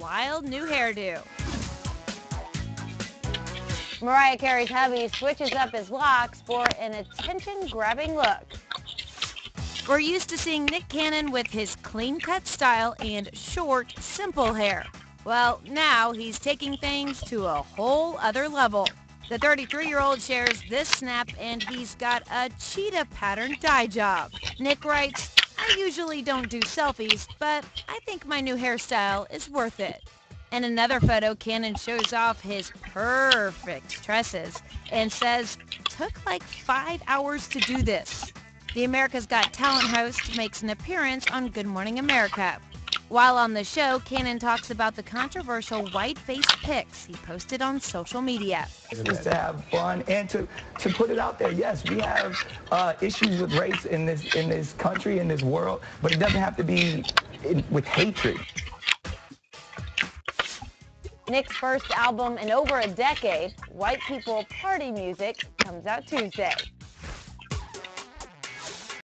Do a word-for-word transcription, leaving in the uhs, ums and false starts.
wild new hairdo. Mariah Carey's hubby switches up his locks for an attention-grabbing look. We're used to seeing Nick Cannon with his clean-cut style and short, simple hair. Well, now he's taking things to a whole other level. The thirty-three-year-old shares this snap, and he's got a cheetah pattern dye job. Nick writes, "I usually don't do selfies, but I think my new hairstyle is worth it." In another photo, Cannon shows off his perfect tresses and says, "Took like five hours to do this." The America's Got Talent host makes an appearance on Good Morning America. While on the show, Cannon talks about the controversial white-faced pics he posted on social media. Just to have fun and to, to put it out there. Yes, we have uh, issues with race in this, in this country, in this world, but it doesn't have to be in, with hatred. Nick's first album in over a decade, White People Party Music, comes out Tuesday.